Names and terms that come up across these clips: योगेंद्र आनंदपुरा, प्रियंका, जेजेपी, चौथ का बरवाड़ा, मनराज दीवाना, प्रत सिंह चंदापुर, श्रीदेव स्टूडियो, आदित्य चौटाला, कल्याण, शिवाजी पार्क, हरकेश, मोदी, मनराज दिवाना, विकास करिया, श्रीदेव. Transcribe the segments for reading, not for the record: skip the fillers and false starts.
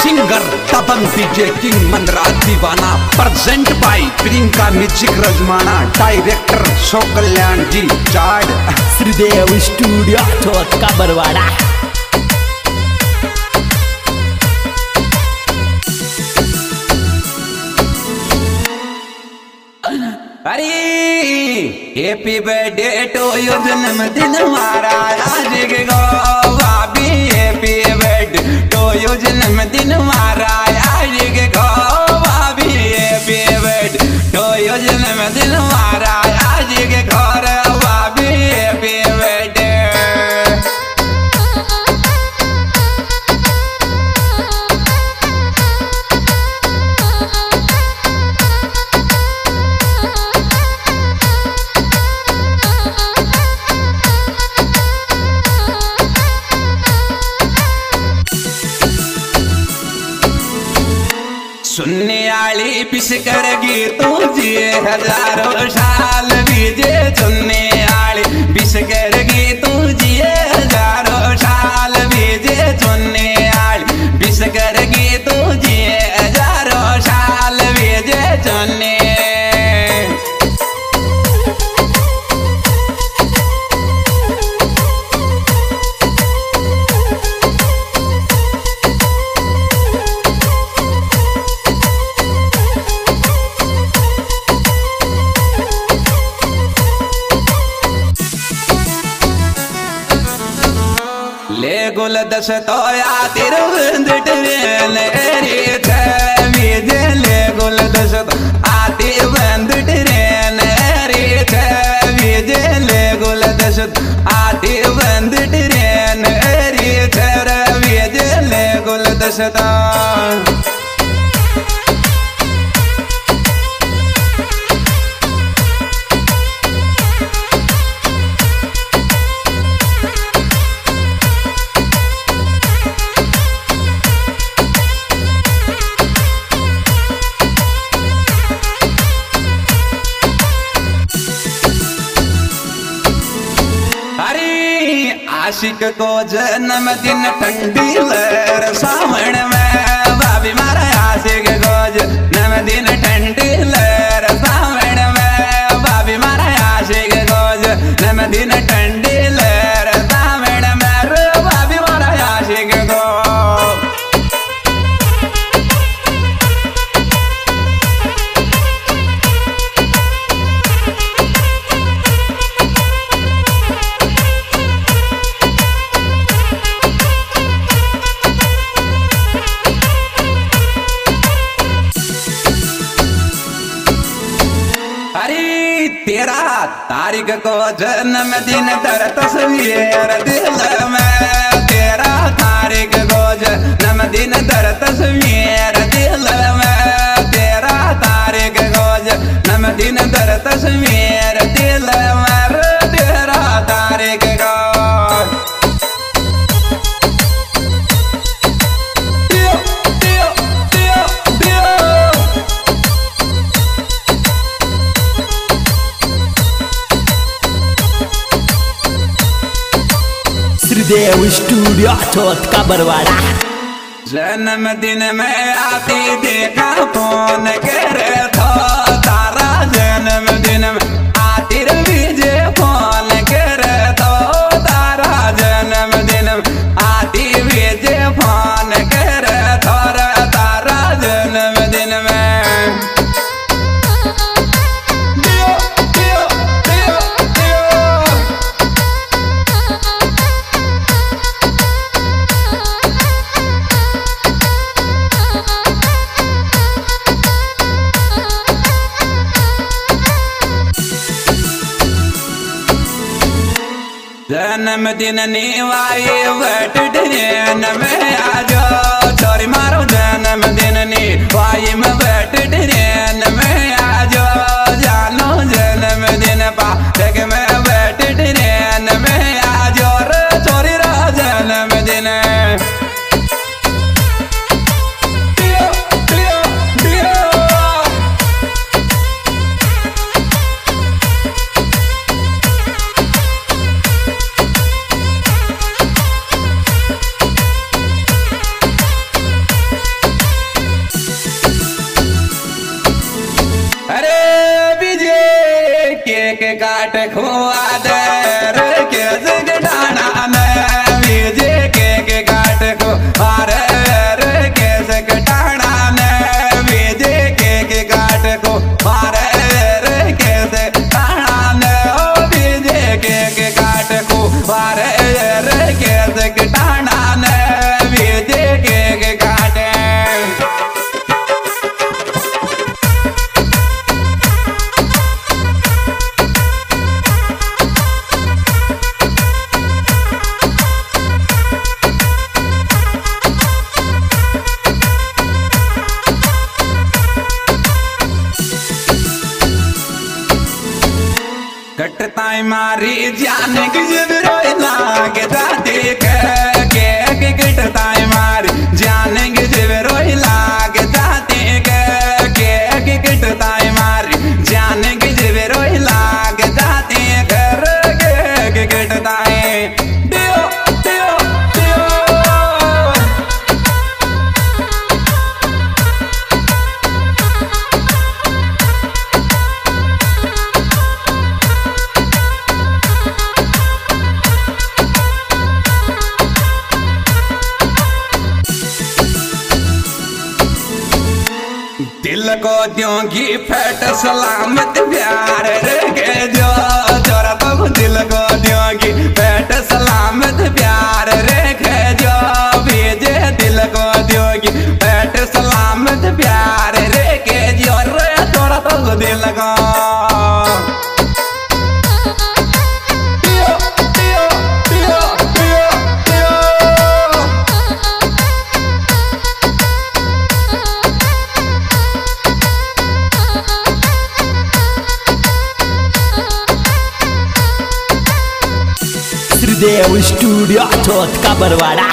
Singer तबन DJ king मनराज दीवाना, present by प्रियंका, music रजमाना, director शो कल्याण जी, जाड श्रीदेव स्टूडियो चौथ का बरवाड़ा। अरे हैप्पी बर्थडे टू यू, जन्मदिन हमारा आज गो भाभी, हैप्पी बर्थडे टू यू, जन्मदिन हमारा आज गो भाभी, हैप्पी बर्थडे टू यू, जन्मदिन हमारा आज गो भाभी, हैप्पी बर्थडे। सुनने आली पिस करगी तुझे हजारों साल बीजे, सुनने आली पिस करगी तुझे हजारों साल बीजे, सुनने आली पिस करगी तुझे हजारों साल बीजे, सुनने गुल दस तोया ले गुल दस आती बंद ट्रेन रे छे, ले गुल दस आती बंद ट्रेन रे छे, ले गुल दस आशिक को जन्मदिन ठंडी सावन में भाभी मारा, आशिक को जन्मदिन ठंडी सावन में भाभी मारा, आशिक को जन्मदिन ठंडी सावन में भाभी मारा, आशिक को तेरा तारीख को जन्मदिन तर तस्वीर दिल में, तेरा तारीख को जन्मदिन तर तस्वीर दिल में, तेरा तारीख को जन्मदिन तर तस्वीर दिल में, तेरा तारीख को देव स्टूडियो चौथ का बरवाड़ा। जन्मदिन में आती देखा फोन कर था तारा, जन्मदिन में आती बीजे फोन कर था तारा, जन्मदिन में आती बीजे फोन कर था तारा, जन्मदिन में जन्मदिन निवाई बट ट्रेन में आ जाओ चोरी मारो, जन्मदिन निवाई में बट ट्रेन में आ जाओ जानो, जन्मदिन पाठक में बट ट्रेन में आ जाओ चोरी रो जन्मदिन। पेट खुआ दे कटताई मारी जान की जबरोई लागे दादी के कटताई मारी जान की जबरोई लागे दादी के कटताई मारी जान की जबरोई लागे दादी घर के कटताई दियो दियो दियो दिल को दूंगी फैट सलामत प्यार के जो चोरा तुम दिल को दूंगी फैट सलामत प्यार के जो भेजे दिल को दूंगी फैट सलामत प्यार के जो चोरा तुम दिल को श्रीदेव स्टूडियो चौथ का बरवाड़ा।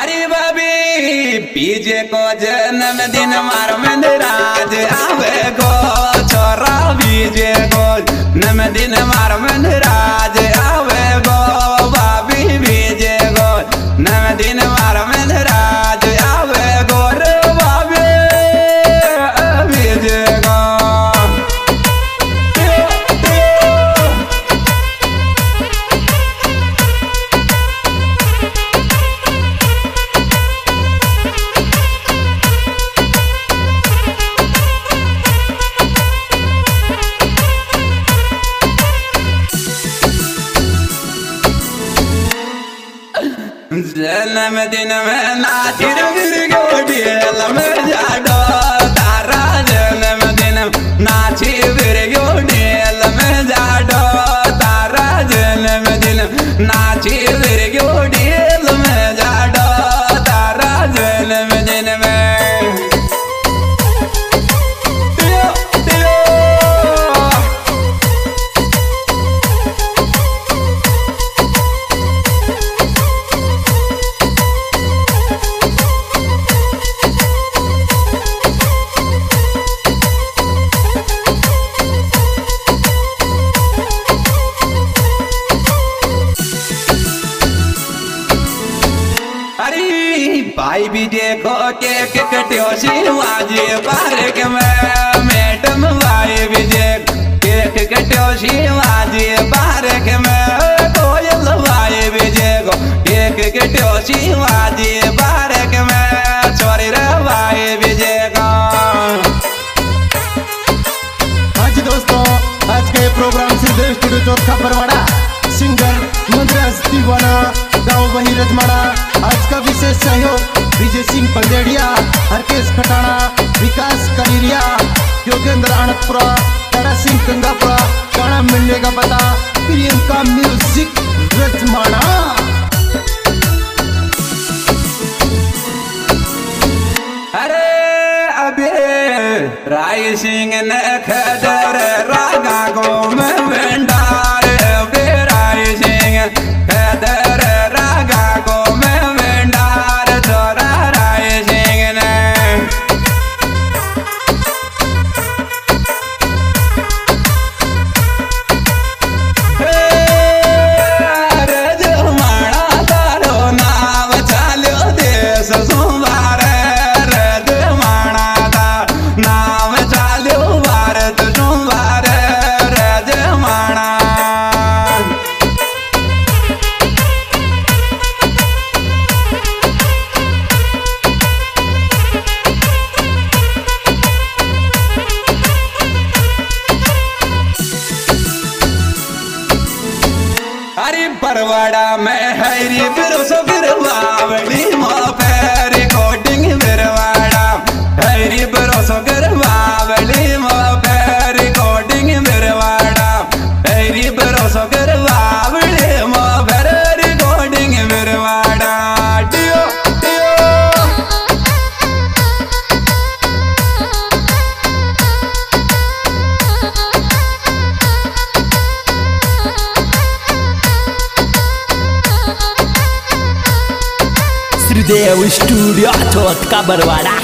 अरे बबी पीजे को जन्मदिन मार मनराज आवे गो छोरा बीजे को जन्मदिन मार मनराज आवे गो बाबी बीजे गो जन्मदिन मार मनराज आवे गो रे बाबी बीजे गो जन्मदिन में नाचिर बिरगोडियल में जाडो तारा जन्मदिन नाची बिरगोडियल में जाडो तारा जन्मदिन नाची बिरगोडियल में जाडो तारा जन्मदिन में भाई भी देखो केक कटियो शिवाजी पार्क में मैडम भाई भी देखो केक कटियो शिवाजी पार्क में कोयल भाई भी देखो केक कटियो शिवाजी पार्क में छोरी रे भाई भी देखो। हाँ जी दोस्तों, आज के प्रोग्राम श्रीदेव स्टूडियो चौथा बरवाड़ा सिंगर मनराज दिवाना गाँव वही रजमाना। आज का विशेष सहयोग प्रत सिंह पदेड़िया, हरकेश विकास करिया, योगेंद्र आनंदपुरा, प्रत सिंह चंदापुर। गाना मिलने का पता प्रियंका म्यूजिक रजमाना। अरे अबे राय सिंह ने खदर रागा गो में भंडार अबे राय सिंह खदर रागा गो में रजमाना बाड़ा में हरी बिरुस बिरवावड़ी मोपे रिकॉर्डिंग बिरवाड़ा हरी बिरुस बिरवावड़ी मोपे रिकॉर्डिंग बिरवाड़ा हरी बिरुस बिरवावड़ी मोपे रिकॉर्डिंग बिरवाड़ा डियो डियो श्रीदेव स्टूडियो चौथ का बरवाड़ा।